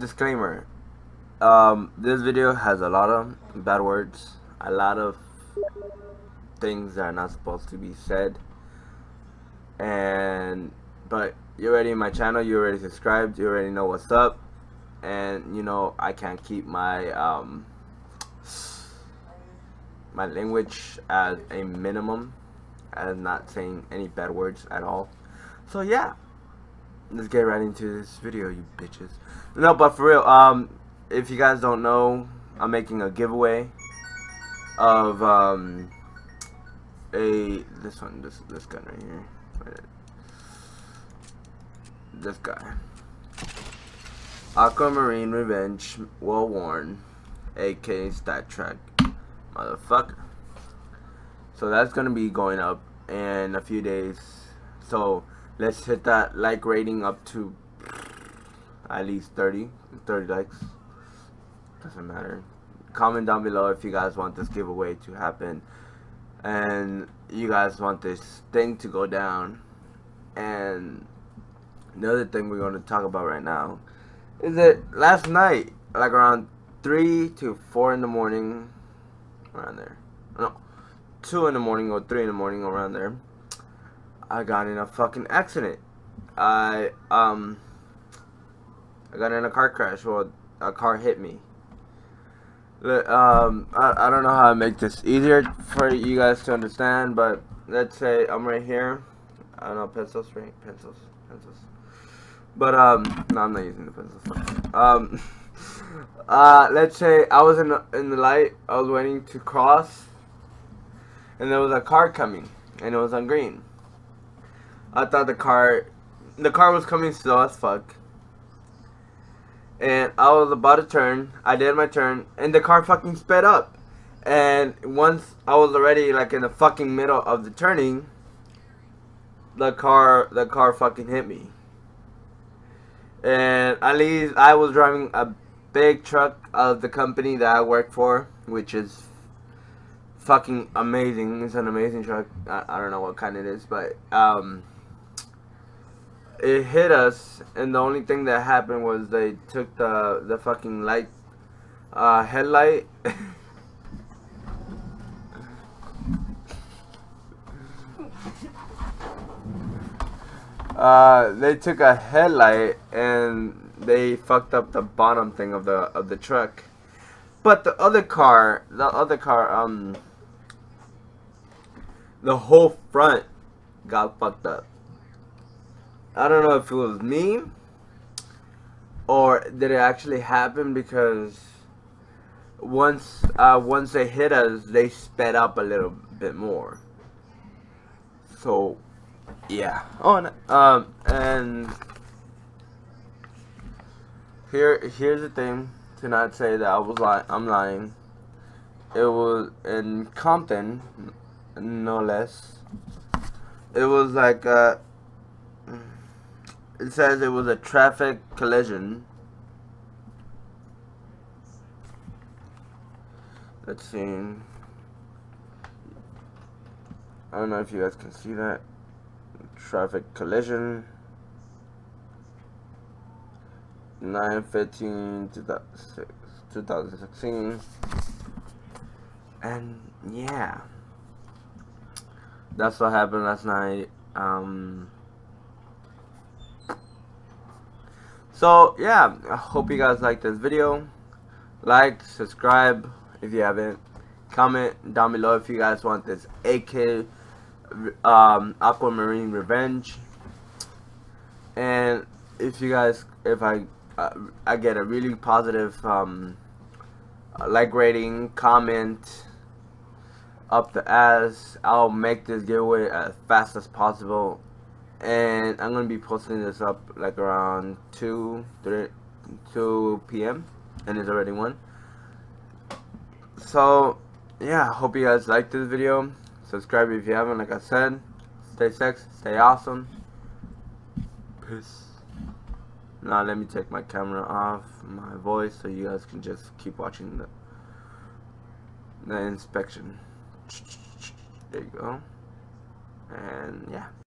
disclaimer, this video has a lot of bad words, a lot of things that are not supposed to be said, but you're already in my channel, you already subscribed, you already know what's up, and you know I can't keep my my language as a minimum, as not saying any bad words at all. So yeah, let's get right into this video, you bitches. No, but for real, if you guys don't know, I'm making a giveaway of this gun right here. This guy, Aquamarine Revenge, well worn, AK StatTrak, motherfucker. So that's gonna be going up in a few days. So let's hit that like rating up to at least 30 likes. Doesn't matter. Comment down below if you guys want this giveaway to happen, and you guys want this thing to go down. And another thing we're going to talk about right now is that last night, like around 3 to 4 in the morning, around there, no, 2 in the morning or 3 in the morning, around there, I got in a fucking accident. I got in a car crash. Well, a car hit me. I don't know how to make this easier for you guys to understand, but let's say I'm right here. I don't know, pencils, right? Pencils. But no, I'm not using the pencils. Let's say I was in the light. I was waiting to cross, and there was a car coming, and it was on green. I thought the car was coming slow as fuck, and I was about to turn. I did my turn, and the car fucking sped up. And once I was already like in the fucking middle of the turning, the car fucking hit me. And at least I was driving a big truck of the company that I work for, which is fucking amazing. It's an amazing truck. I don't know what kind it is, but it hit us, and the only thing that happened was they took the fucking light, headlight. They took a headlight and they fucked up the bottom thing of the truck. But the other car, the whole front got fucked up. I don't know if it was me or did it actually happen, because once they hit us, they sped up a little bit more. So yeah. And here's the thing, to not say that I'm lying. It was in Compton, no less. It was like it says it was a traffic collision. Let's see. I don't know if you guys can see that. Traffic collision. 9/15/2016. And yeah, that's what happened last night. So yeah, I hope you guys like this video. Like, subscribe if you haven't. Comment down below if you guys want this AK Aquamarine Revenge. And if you guys, if I get a really positive like rating, comment up the ass, I'll make this giveaway as fast as possible. And I'm gonna be posting this up like around 2 p.m. and it's already 1. So yeah, hope you guys liked this video. Subscribe if you haven't, like I said. Stay sexy, stay awesome. Peace. Now let me take my camera off my voice so you guys can just keep watching the inspection. There you go. And yeah.